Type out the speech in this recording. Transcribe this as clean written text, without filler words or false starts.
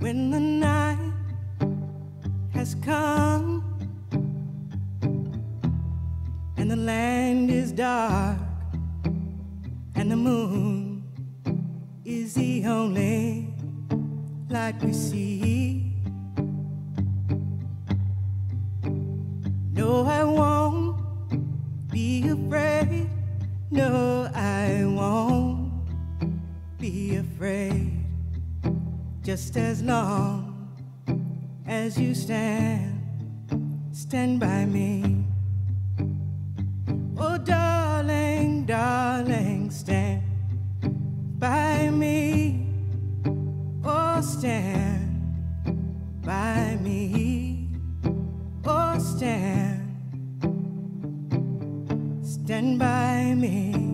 When the night has come and the land is dark and the moon is the only light we see. No, I won't be afraid. No, I won't be afraid. Just as long as you stand by me. Oh, darling, darling, stand by me. Oh, stand by me. Oh, stand by me.